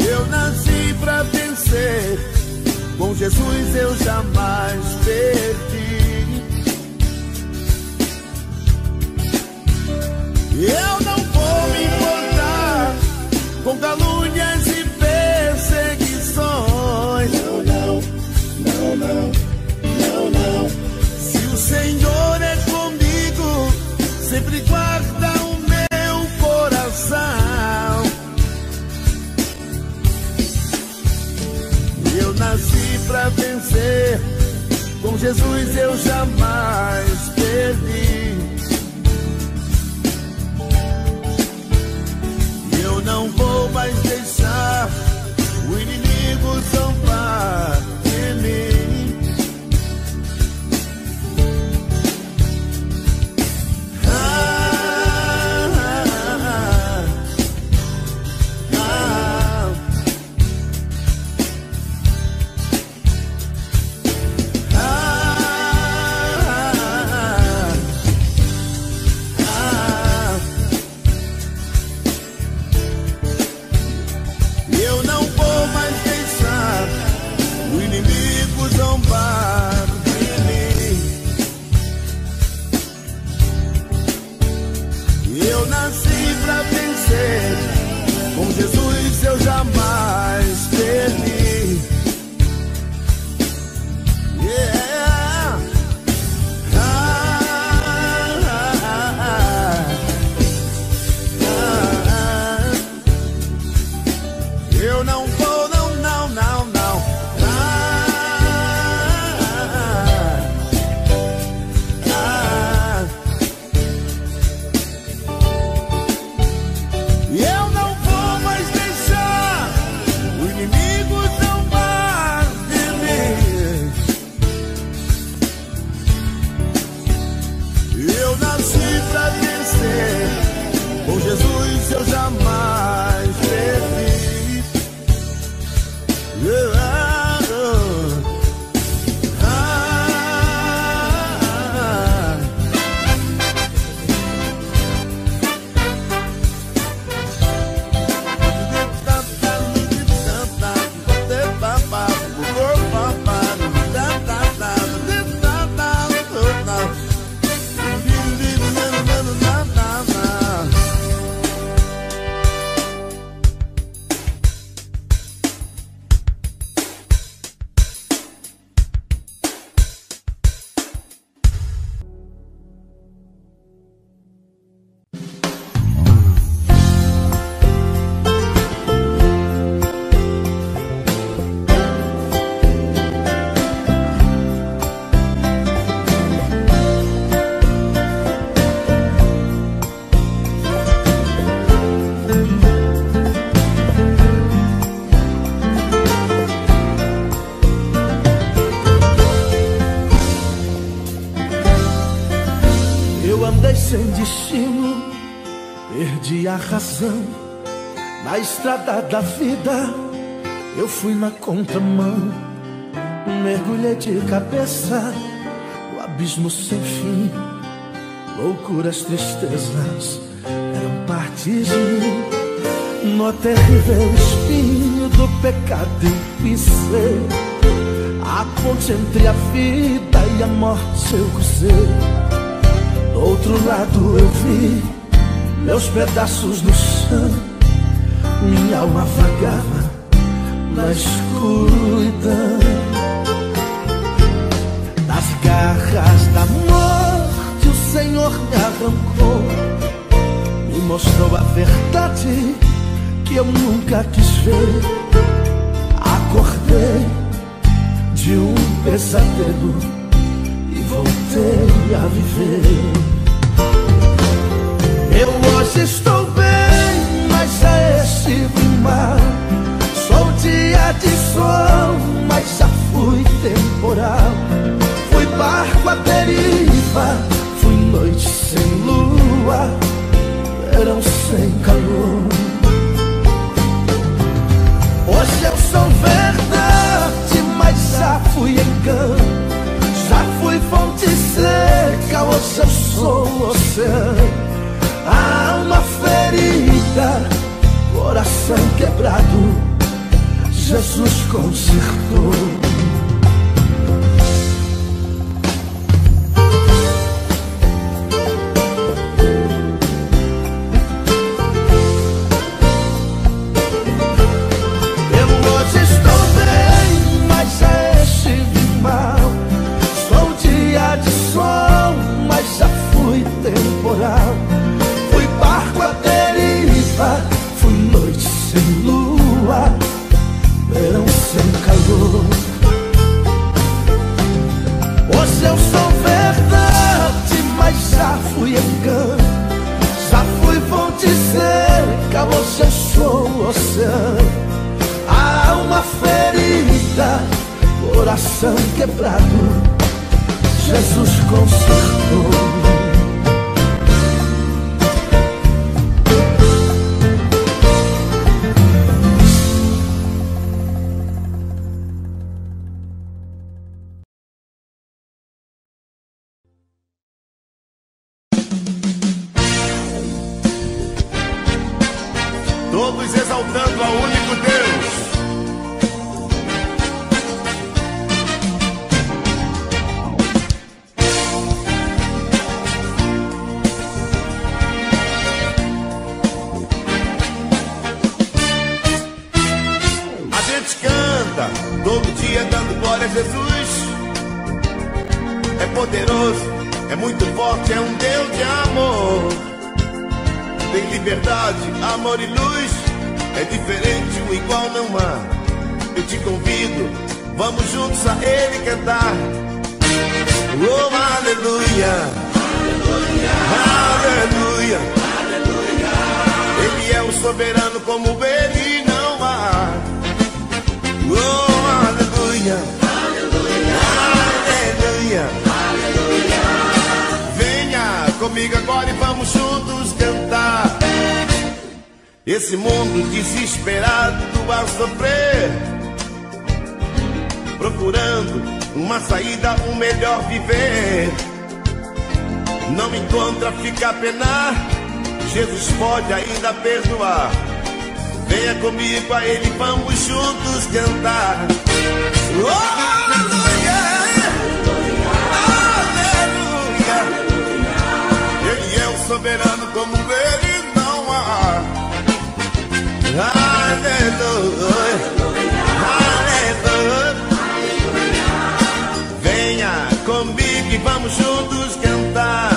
Eu nasci pra vencer, com Jesus eu jamais perdi. Eu não vou me importar com calúnias e perseguições. Não, não, não, não. Se o Senhor é comigo, sempre guarda o meu coração. Eu nasci pra vencer, com Jesus eu jamais perdi. Eu não vou mais deixar o inimigo zombar de mim. perdi a razão. Na estrada da vida eu fui na contramão. Mergulhei de cabeça no abismo sem fim. Loucuras, tristezas eram parte de mim. No terrível espinho do pecado eu pisei. A ponte entre a vida e a morte eu cruzei. Do outro lado eu vi meus pedaços no chão. Minha alma vagava na escuridão. Das garras da morte o Senhor me arrancou. Me mostrou a verdade que eu nunca quis ver. Acordei de um pesadelo e voltei a viver. Eu hoje estou bem, mas já estive mal. Sou dia de sol, mas já fui temporal. Fui barco à deriva, fui noite sem lua, verão sem calor. Hoje eu sou verdade, mas já fui engano. Já fui fonte seca, hoje eu sou o oceano. Alma ferida, coração quebrado, Jesus consertou. Esse mundo desesperado a sofrer, procurando uma saída, um melhor viver. Não encontra, fica a penar. Jesus pode ainda perdoar. Venha comigo a Ele, vamos juntos cantar. Oh, aleluia, aleluia. Ele é o soberano como Ele não há. Aleluia, aleluia, aleluia. Venha comigo e vamos juntos cantar.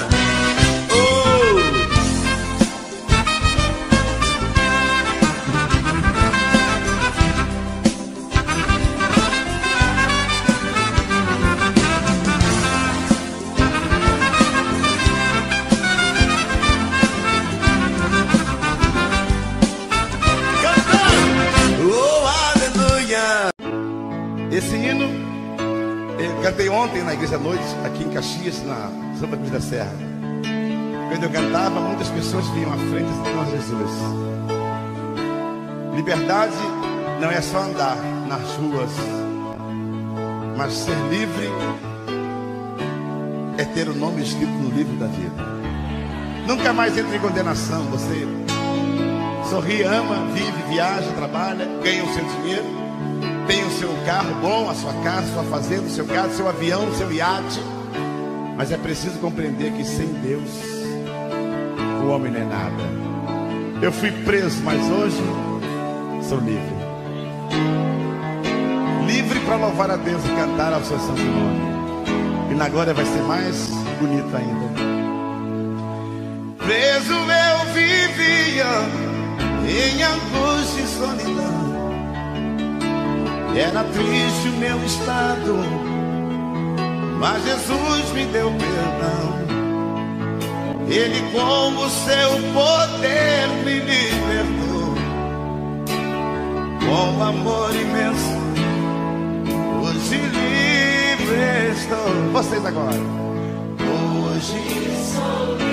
Esse hino, eu cantei ontem na igreja à noite, aqui em Caxias, na Santa Cruz da Serra. Quando eu cantava, muitas pessoas vinham à frente e diziam a Jesus: liberdade não é só andar nas ruas, mas ser livre é ter o nome escrito no livro da vida. Nunca mais entra em condenação. Você sorri, ama, vive, viaja, trabalha, ganha o seu dinheiro, tem o seu carro bom, a sua casa, sua fazenda, o seu carro, seu avião, seu iate. Mas é preciso compreender que sem Deus o homem não é nada. Eu fui preso, mas hoje sou livre. Livre para louvar a Deus e cantar ao seu santo nome. E na glória vai ser mais bonito ainda. Preso eu vivia em angústia e solidão, era triste o meu estado, mas Jesus me deu perdão. Ele com o seu poder me libertou, com amor imenso hoje livre estou. Vocês agora. Hoje sou livre.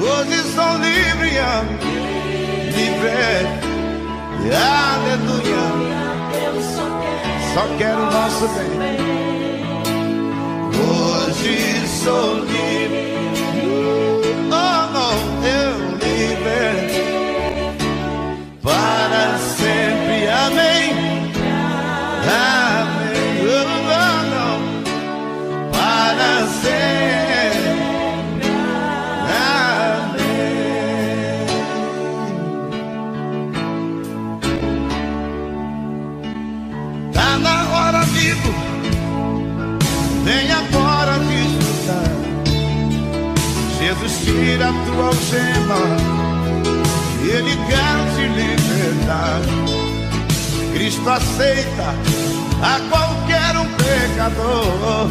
Hoje sou livre, livre, aleluia. Eu só quero o nosso bem. Hoje sou livre, oh não, eu livre para sempre, amém, amém, oh não, para sempre. Vem agora me escutar. Jesus tira a tua algema, Ele quer te libertar. Cristo aceita a qualquer um pecador.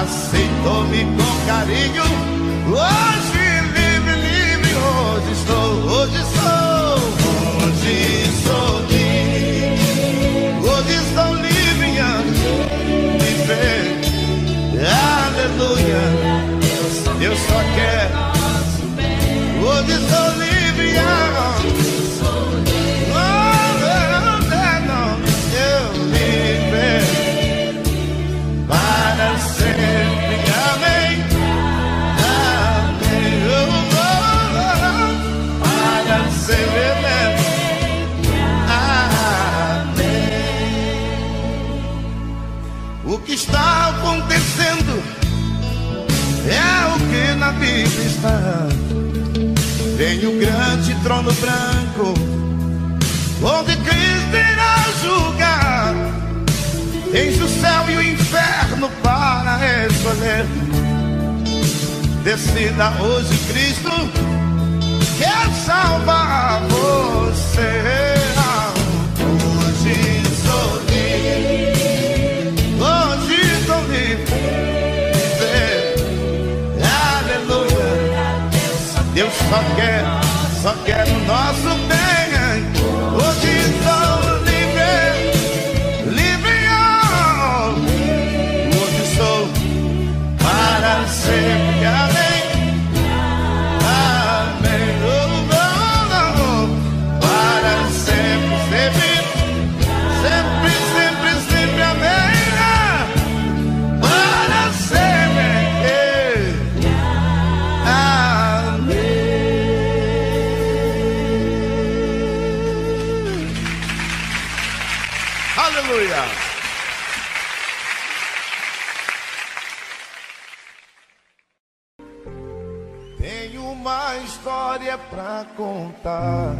Aceitou-me com carinho. Hoje livre, livre, hoje estou, hoje sou, hoje sou livre, hoje estou livre, livre. Aleluia, eu só quero. Hoje sou livre, não, eu livre para sempre, amém, amém, oh, para sempre. O que está acontecendo é o que na Bíblia está. Vem o grande trono branco, onde Cristo irá julgar. Eis o céu e o inferno para escolher. Decida hoje, Cristo, quer salvar você. Hoje sou livre. Deus só quer o nosso bem. Hoje sou livre, livre, oh. Hoje sou para sempre, amém, amém, oh, oh, oh. Para sempre, sempre, sempre, sempre, sempre, amém, ah. Para sempre, ah. Aleluia. Tenho uma história pra contar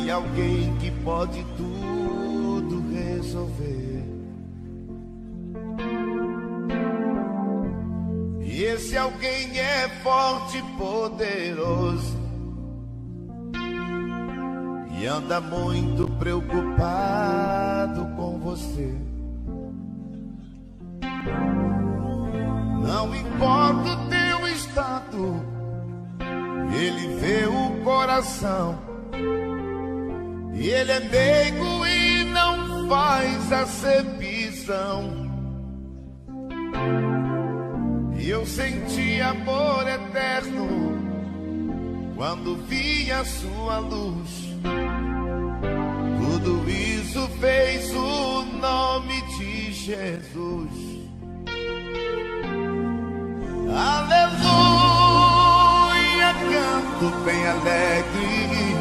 de alguém que pode tudo resolver. E esse alguém é forte e poderoso e anda muito preocupado com você. Não importa o teu estado, Ele vê o coração. E Ele é meigo e não faz acepção. E eu senti amor eterno quando vi a sua luz. Tudo isso fez o nome de Jesus. Aleluia, canto bem alegre.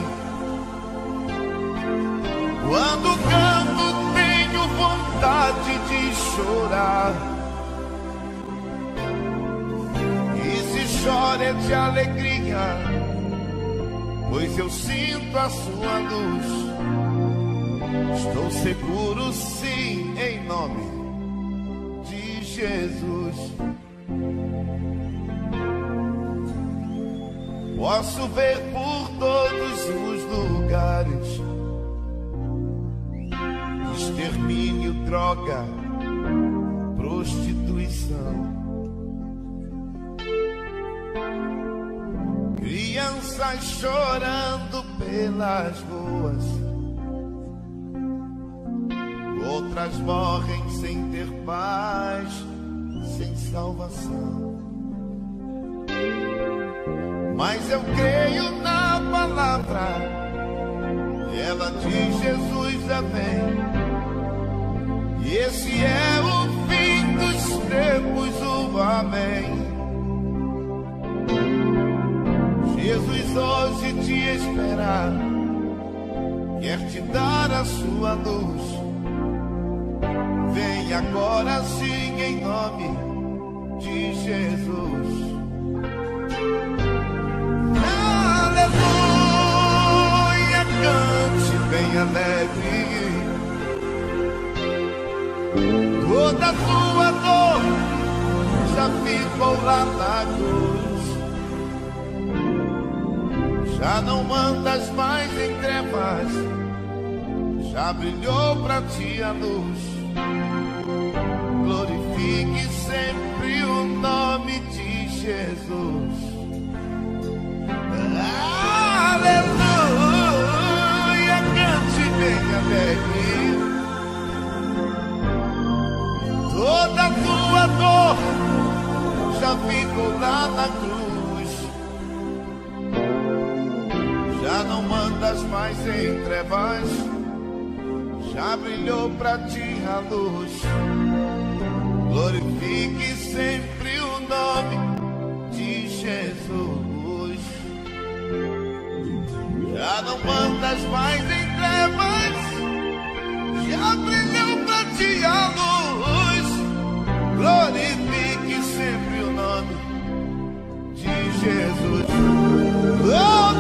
Quando canto tenho vontade de chorar. Chora de alegria, pois eu sinto a sua luz. Estou seguro, sim, em nome de Jesus. Posso ver por todos os lugares extermínio, droga, prostituição. Crianças chorando pelas ruas, outras morrem sem ter paz, sem salvação. Mas eu creio na palavra, ela diz: Jesus é bem, e esse é o fim dos tempos, o amém. Jesus hoje te espera, quer te dar a sua luz. Vem agora, sim, em nome de Jesus. Aleluia, cante bem alegre. Toda a tua dor já ficou lá na cruz. Já não andas mais em trevas, já brilhou pra ti a luz. Glorifique sempre o nome de Jesus. Aleluia, cante bem alegre. Toda a tua dor já ficou lá na cruz. Já não andas mais em trevas, já brilhou pra ti a luz. Glorifique sempre o nome de Jesus. Já não andas mais em trevas, já brilhou pra ti a luz. Glorifique sempre o nome de Jesus. Oh,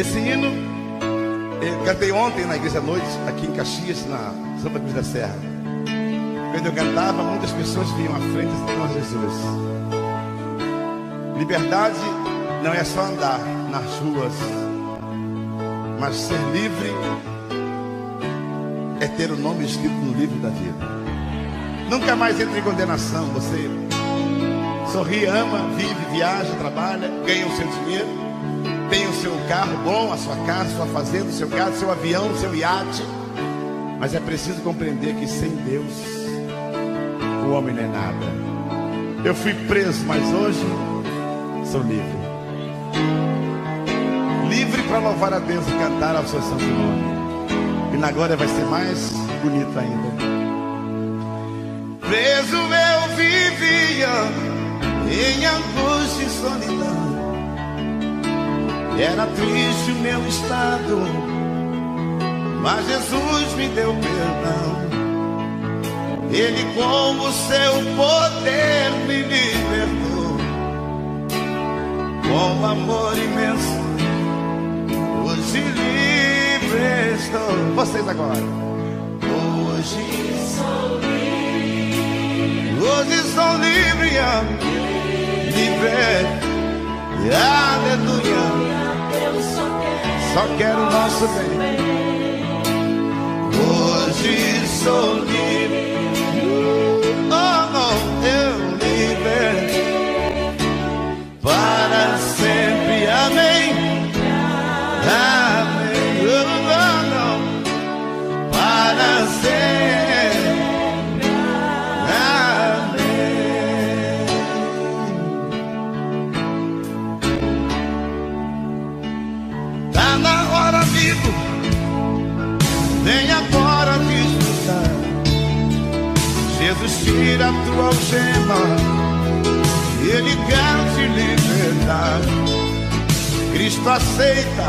Esse hino eu cantei ontem na igreja à noite, aqui em Caxias, na Santa Cruz da Serra. Quando eu cantava, muitas pessoas vinham à frente e diziam a Jesus: liberdade não é só andar nas ruas, mas ser livre é ter o nome escrito no livro da vida. Nunca mais entre em condenação. Você sorri, ama, vive, viaja, trabalha, ganha o seu dinheiro, tem o seu carro bom, a sua casa, sua fazenda, o seu carro, seu avião, seu iate. Mas é preciso compreender que sem Deus o homem não é nada. Eu fui preso, mas hoje sou livre. Livre para louvar a Deus e cantar ao seu santo nome. E na glória vai ser mais bonito ainda. Preso eu vivia em angústia e solidão, era triste o meu estado, mas Jesus me deu perdão. Ele com o seu poder me libertou, com amor imenso hoje livre estou. Vocês agora. Hoje sou livre, hoje sou livre, amigo. Livre, aleluia. Eu só quero o nosso bem. Hoje sou livre. Oh, eu livre para sempre. Amém. Amém. Oh, não, para sempre. Vem agora me escutar. Jesus tira a tua algema, Ele quer te libertar. Cristo aceita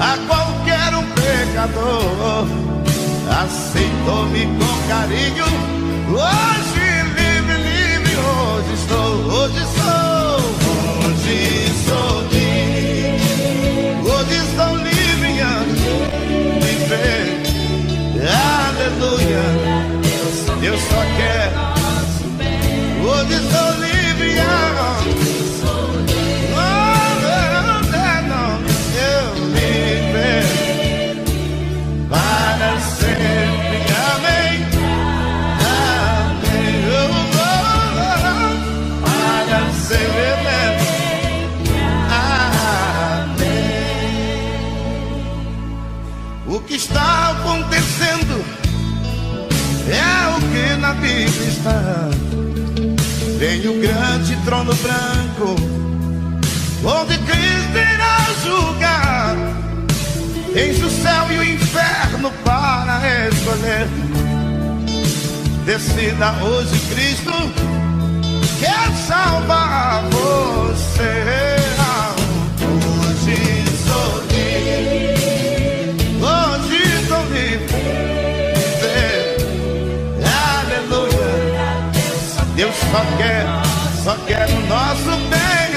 a qualquer um pecador. Aceitou-me com carinho. Hoje livre, livre, hoje estou, hoje sou. Hoje sou livre, hoje estou livre, livre. Aleluia, Deus só quer nosso bem. Hoje sou livre, não, eu livre para sempre. Amém, amém, oh, para sempre. O que está acontecendo é o que na Bíblia está. Vem o grande trono branco, onde Cristo irá julgar. Eis o céu e o inferno para escolher. Decida hoje, Cristo quer salvar você. Hoje sou livre. Deus só quer o nosso bem.